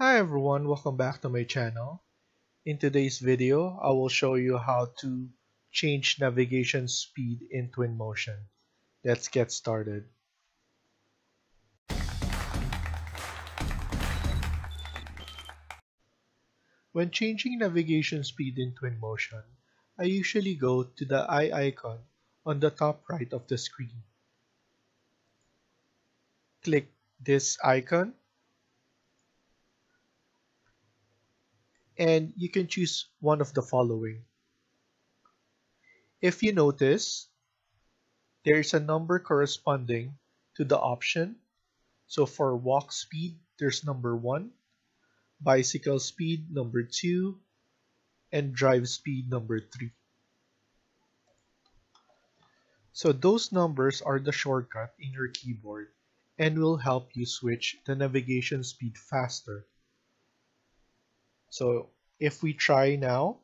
Hi everyone, welcome back to my channel. In today's video, I will show you how to change navigation speed in Twinmotion. Let's get started. When changing navigation speed in Twinmotion, I usually go to the eye icon on the top right of the screen. Click this icon, and you can choose one of the following. If you notice, there is a number corresponding to the option. So for walk speed, there's number 1, bicycle speed number 2, and drive speed number 3. So those numbers are the shortcut in your keyboard and will help you switch the navigation speed faster. So if we try now,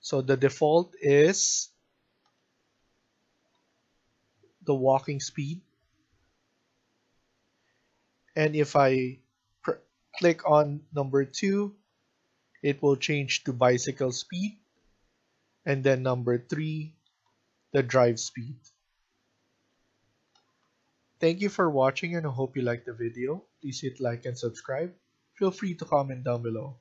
so the default is the walking speed. And if I click on number 2, it will change to bicycle speed. And then number 3, the drive speed. Thank you for watching and I hope you liked the video. Please hit like and subscribe. Feel free to comment down below.